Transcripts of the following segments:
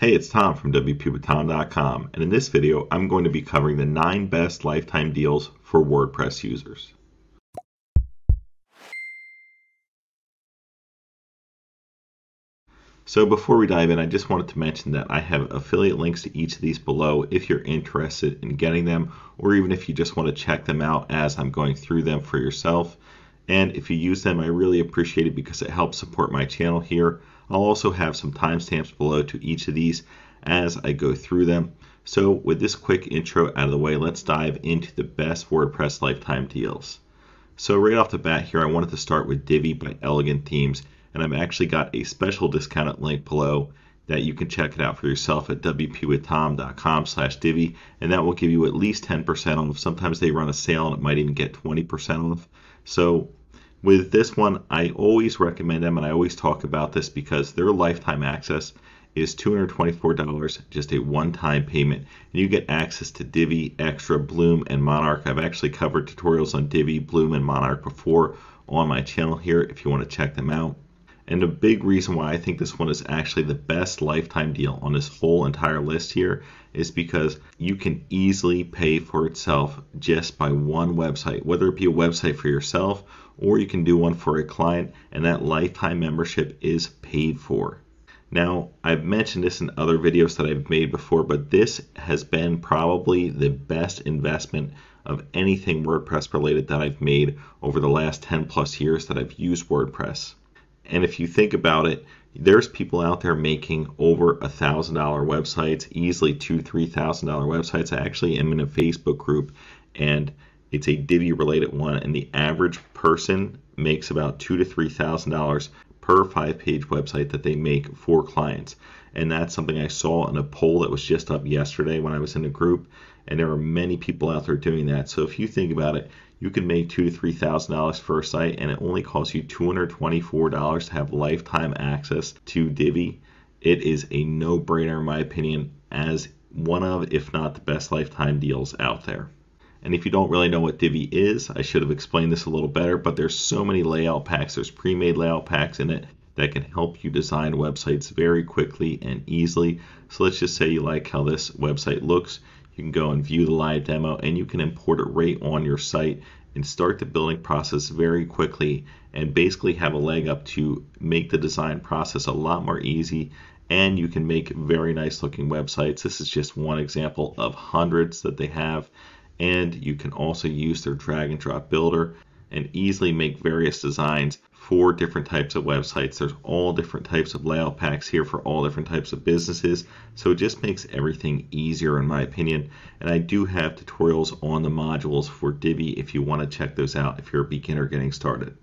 Hey, it's Tom from WP with Tom.com, and in this video I'm going to be covering the 9 best lifetime deals for WordPress users. So before we dive in, I just wanted to mention that I have affiliate links to each of these below if you're interested in getting them, or even if you just want to check them out as I'm going through them for yourself. And if you use them, I really appreciate it because it helps support my channel here. I'll also have some timestamps below to each of these as I go through them. So with this quick intro out of the way, let's dive into the best WordPress lifetime deals. So right off the bat here, I wanted to start with Divi by Elegant Themes. And I've actually got a special discounted link below that you can check it out for yourself at wpwithtom.com/Divi, and that will give you at least 10% off. Sometimes they run a sale and it might even get 20% off. So with this one, I always recommend them, and I always talk about this because their lifetime access is $224, just a one-time payment, and you get access to Divi, Extra, Bloom, and Monarch. I've actually covered tutorials on Divi, Bloom, and Monarch before on my channel here if you want to check them out. And a big reason why I think this one is actually the best lifetime deal on this whole entire list here is because you can easily pay for itself just by one website, whether it be a website for yourself or you can do one for a client, and that lifetime membership is paid for. Now, I've mentioned this in other videos that I've made before, but this has been probably the best investment of anything WordPress related that I've made over the last 10 plus years that I've used WordPress. And if you think about it, there's people out there making over $1,000 websites, easily $2,000-$3,000 websites. I actually am in a Facebook group, and it's a Divi related one, and the average person makes about $2,000 to $3,000 per 5-page website that they make for clients. And that's something I saw in a poll that was just up yesterday when I was in a group, and there are many people out there doing that. So if you think about it, you can make $2,000 to $3,000 for a site, and it only costs you $224 to have lifetime access to Divi. It is a no-brainer in my opinion, as one of, if not the best lifetime deals out there. And if you don't really know what Divi is, I should have explained this a little better, but there's so many layout packs. There's pre-made layout packs in it that can help you design websites very quickly and easily. So let's just say you like how this website looks. You can go and view the live demo, and you can import it right on your site and start the building process very quickly and basically have a leg up to make the design process a lot more easy. And you can make very nice looking websites. This is just one example of hundreds that they have. And you can also use their drag and drop builder and easily make various designs for different types of websites. There's all different types of layout packs here for all different types of businesses. So it just makes everything easier in my opinion. And I do have tutorials on the modules for Divi if you want to check those out if you're a beginner getting started.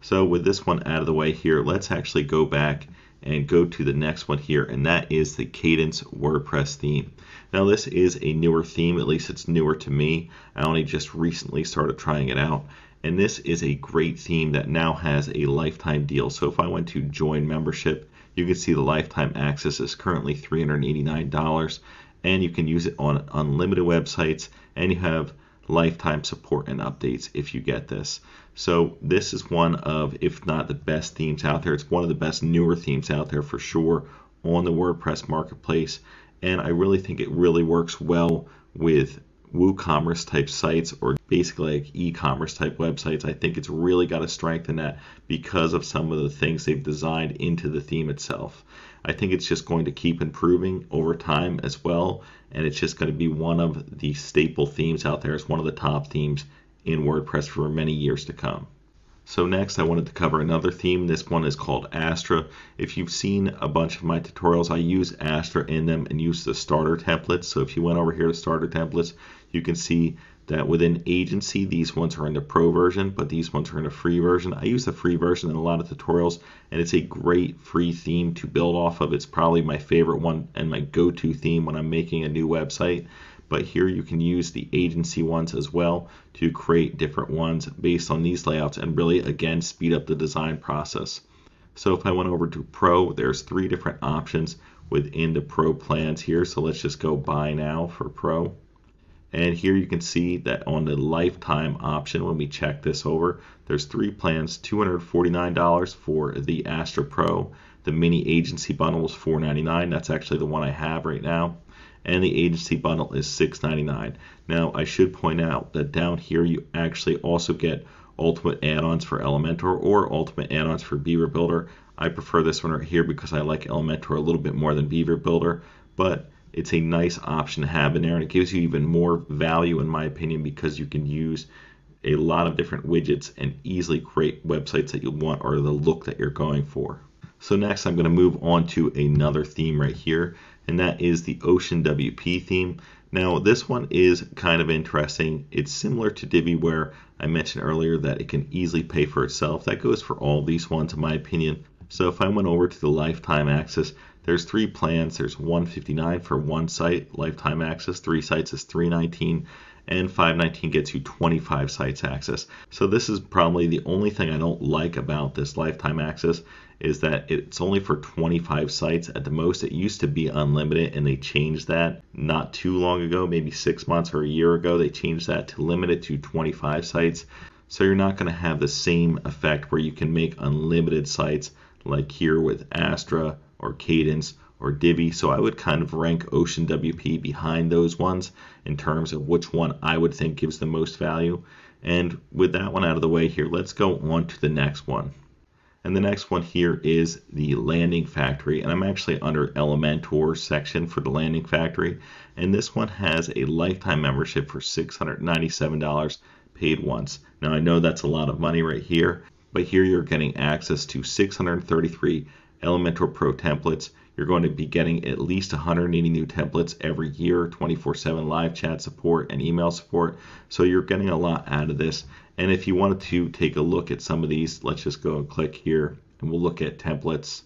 So with this one out of the way here, let's actually go back and go to the next one here, and that is the Kadence WordPress theme. Now this is a newer theme, at least it's newer to me. I only just recently started trying it out, and this is a great theme that now has a lifetime deal. So if I went to join membership, you can see the lifetime access is currently $389, and you can use it on unlimited websites, and you have lifetime support and updates if you get this. So this is one of, if not the best themes out there. It's one of the best newer themes out there for sure on the WordPress marketplace, and I really think it really works well with WooCommerce type sites, or basically like e-commerce type websites. I think it's really got to strengthen that because of some of the things they've designed into the theme itself. I think it's just going to keep improving over time as well, and it's just going to be one of the staple themes out there. It's one of the top themes in WordPress for many years to come. So next I wanted to cover another theme. This one is called Astra. If you've seen a bunch of my tutorials, I use Astra in them and use the starter templates. So if you went over here to starter templates, you can see that within agency, these ones are in the pro version, but these ones are in a free version. I use the free version in a lot of tutorials, and it's a great free theme to build off of. It's probably my favorite one and my go-to theme when I'm making a new website. But here you can use the agency ones as well to create different ones based on these layouts and really, again, speed up the design process. So if I went over to pro, there's 3 different options within the pro plans here. So let's just go buy now for pro. And here you can see that on the lifetime option, when we check this over, there's 3 plans, $249 for the Astra Pro, the mini agency bundle was $4.99. That's actually the one I have right now. And the agency bundle is $6.99. Now, I should point out that down here, you actually also get ultimate add-ons for Elementor or ultimate add-ons for Beaver Builder. I prefer this one right here because I like Elementor a little bit more than Beaver Builder, but it's a nice option to have in there, and it gives you even more value in my opinion because you can use a lot of different widgets and easily create websites that you want or the look that you're going for. So next I'm going to move on to another theme right here, and that is the Ocean WP theme. Now this one is kind of interesting. It's similar to Divi where I mentioned earlier that it can easily pay for itself. That goes for all these ones in my opinion. So if I went over to the lifetime access, there's three plans. There's $159 for one site, lifetime access, three sites is $319, and $519 gets you 25 sites access. So this is probably the only thing I don't like about this lifetime access is that it's only for 25 sites at the most. It used to be unlimited and they changed that not too long ago, maybe 6 months or a year ago, they changed that to limit it to 25 sites. So you're not going to have the same effect where you can make unlimited sites like here with Astra or Kadence or Divi. So I would kind of rank Ocean WP behind those ones in terms of which one I would think gives the most value. And with that one out of the way here, let's go on to the next one. And the next one here is the Landing Factory, and I'm actually under Elementor section for the Landing Factory, and this one has a lifetime membership for $697 paid once. Now I know that's a lot of money right here, but here you're getting access to 633 Elementor Pro templates. You're going to be getting at least 180 new templates every year, 24/7 live chat support and email support. So you're getting a lot out of this. And if you wanted to take a look at some of these, let's just go and click here and we'll look at templates,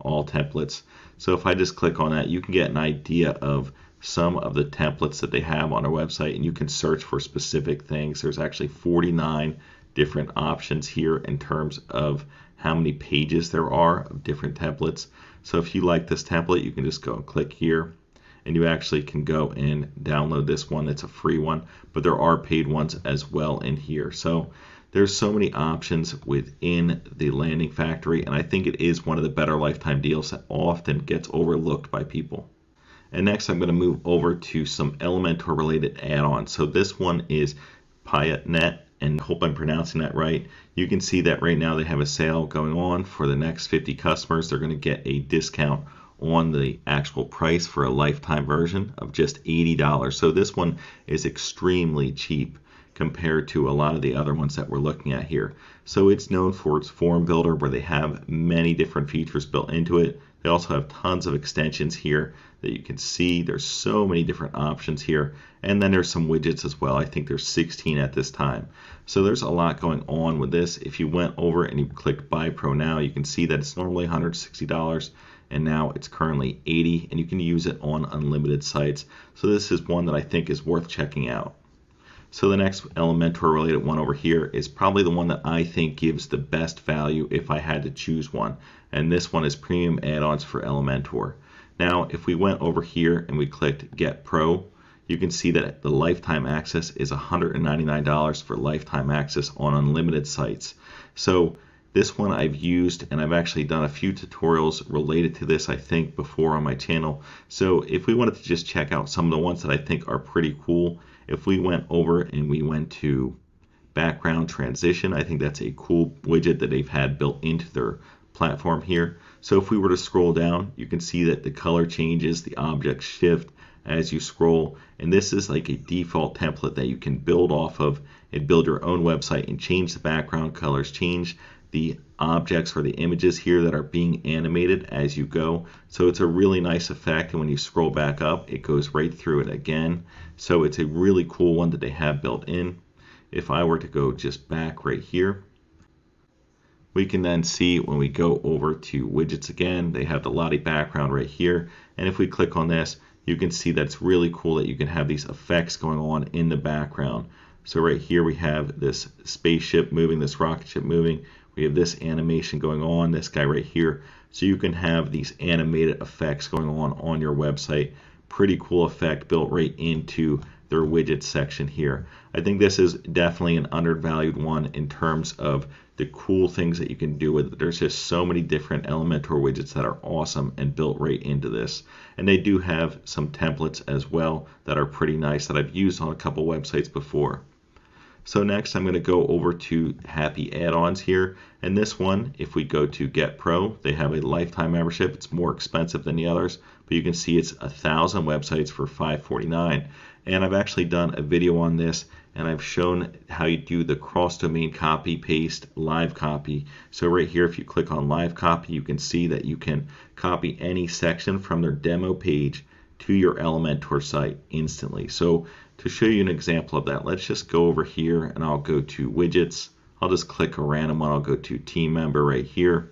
all templates. So if I just click on that, you can get an idea of some of the templates that they have on their website, and you can search for specific things. There's actually 49 different options here in terms of how many pages there are of different templates. So if you like this template, you can just go and click here, and you actually can go and download this one. It's a free one, but there are paid ones as well in here. So there's so many options within the Landing Factory, and I think it is one of the better lifetime deals that often gets overlooked by people. And next I'm going to move over to some Elementor related add-ons. So this one is Piotnet, and hope I'm pronouncing that right. You can see that right now they have a sale going on for the next 50 customers. They're going to get a discount on the actual price for a lifetime version of just $80. So this one is extremely cheap compared to a lot of the other ones that we're looking at here. So it's known for its form builder where they have many different features built into it. They also have tons of extensions here that you can see. There's so many different options here. And then there's some widgets as well. I think there's 16 at this time. So there's a lot going on with this. If you went over and you click Buy Pro Now, you can see that it's normally $160 and now it's currently $80, and you can use it on unlimited sites. So this is one that I think is worth checking out. So the next Elementor related one over here is probably the one that I think gives the best value if I had to choose one. And this one is Premium Add-ons for Elementor. Now, if we went over here and we clicked Get Pro, you can see that the lifetime access is $199 for lifetime access on unlimited sites. So this one I've used, and I've actually done a few tutorials related to this, I think, before on my channel. So if we wanted to just check out some of the ones that I think are pretty cool, if we went over and we went to background transition, I think that's a cool widget that they've had built into their platform here. So if we were to scroll down, you can see that the color changes, the objects shift as you scroll. And this is like a default template that you can build off of and build your own website and change the background colors, change the objects or the images here that are being animated as you go. So it's a really nice effect, and when you scroll back up, it goes right through it again. So it's a really cool one that they have built in. If I were to go just back right here, we can then see when we go over to widgets again, they have the Lottie background right here. And if we click on this, you can see that's really cool that you can have these effects going on in the background. So right here we have this spaceship moving, this rocket ship moving. We have this animation going on, this guy right here. So you can have these animated effects going on your website. Pretty cool effect built right into their widget section here. I think this is definitely an undervalued one in terms of the cool things that you can do with it. There's just so many different Elementor widgets that are awesome and built right into this. And they do have some templates as well that are pretty nice that I've used on a couple websites before. So next I'm going to go over to Happy Addons here, and this one, if we go to Get Pro, they have a lifetime membership. It's more expensive than the others, but you can see it's 1,000 websites for $5.49. And I've actually done a video on this, and I've shown how you do the cross-domain copy, paste, live copy. So right here, if you click on live copy, you can see that you can copy any section from their demo page to your Elementor site instantly. So to show you an example of that, let's just go over here and I'll go to widgets. I'll just click a random one. I'll go to team member right here.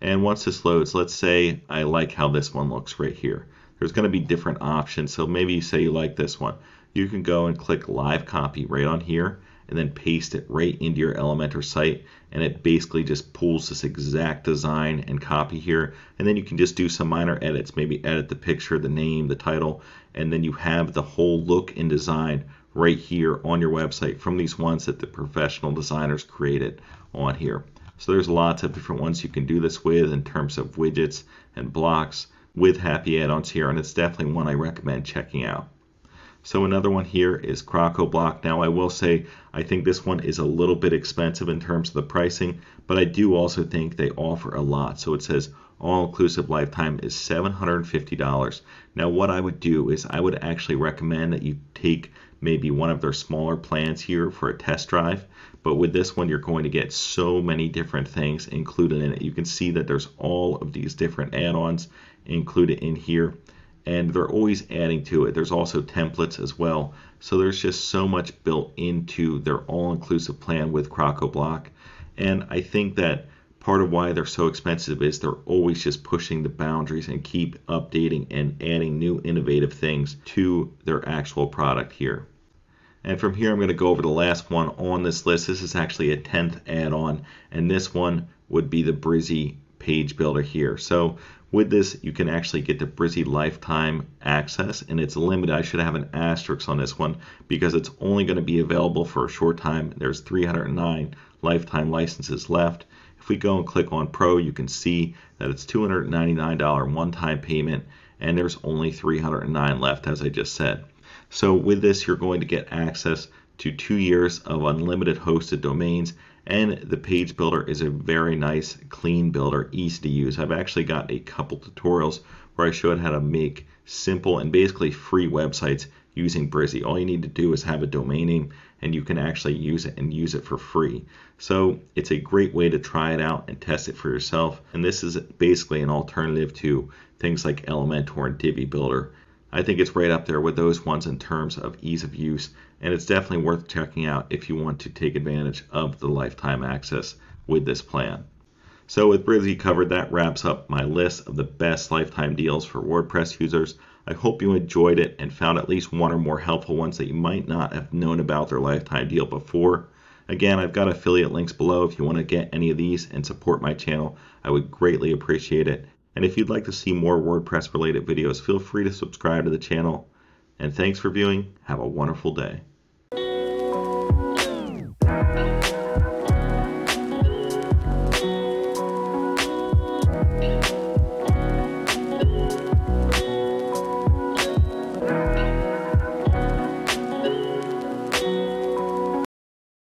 And once this loads, let's say I like how this one looks right here. There's going to be different options. So maybe you say you like this one. You can go and click live copy right on here and then paste it right into your Elementor site, and it basically just pulls this exact design and copy here, and then you can just do some minor edits, maybe edit the picture, the name, the title, and then you have the whole look and design right here on your website from these ones that the professional designers created on here. So there's lots of different ones you can do this with in terms of widgets and blocks with Happy Addons here, and it's definitely one I recommend checking out. So another one here is CrocoBlock. Now I will say I think this one is a little bit expensive in terms of the pricing, but I do also think they offer a lot. So it says all-inclusive lifetime is $750. Now what I would do is I would actually recommend that you take maybe one of their smaller plans here for a test drive. But with this one, you're going to get so many different things included in it. You can see that there's all of these different add-ons included in here, and they're always adding to it. There's also templates as well. So there's just so much built into their all-inclusive plan with CrocoBlock. And I think that part of why they're so expensive is they're always just pushing the boundaries and keep updating and adding new innovative things to their actual product here. And from here, I'm going to go over the last one on this list. This is actually a 10th add-on, and this one would be the Brizy page builder here. So with this, you can actually get the Brizy lifetime access, and it's limited. I should have an asterisk on this one because it's only going to be available for a short time. There's 309 lifetime licenses left. If we go and click on Pro, you can see that it's $299 one-time payment, and there's only 309 left, as I just said. So with this, you're going to get access to 2 years of unlimited hosted domains, and the page builder is a very nice, clean builder, easy to use. I've actually got a couple tutorials where I showed how to make simple and basically free websites using Brizy. All you need to do is have a domain name, and you can actually use it and use it for free. So it's a great way to try it out and test it for yourself. And this is basically an alternative to things like Elementor and Divi Builder. I think it's right up there with those ones in terms of ease of use, and it's definitely worth checking out if you want to take advantage of the lifetime access with this plan. So with Brizy covered, that wraps up my list of the best lifetime deals for WordPress users. I hope you enjoyed it and found at least one or more helpful ones that you might not have known about their lifetime deal before. Again, I've got affiliate links below if you want to get any of these and support my channel. I would greatly appreciate it. And if you'd like to see more WordPress related videos, feel free to subscribe to the channel. And thanks for viewing. Have a wonderful day.